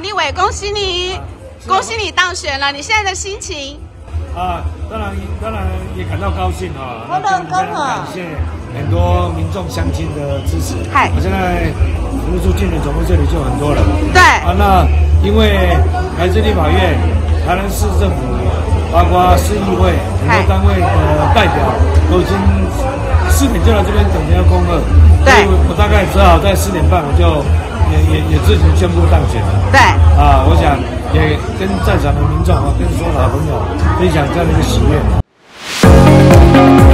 立委，恭喜你，恭喜你当选了。你现在的心情？啊，当然也感到高兴啊，感谢很多民众乡亲的支持。嗨，我现在服务处竞选总部这里就很多人。对啊，那因为来自立法院、台南市政府，包括市议会很多单位的代表都已经4点就来这边等着要恭贺。对，我大概只好在4点半我就。 也自行宣布当选了。对啊，我想也跟在场的民众啊，跟所有的好朋友分享这样的一个喜悦。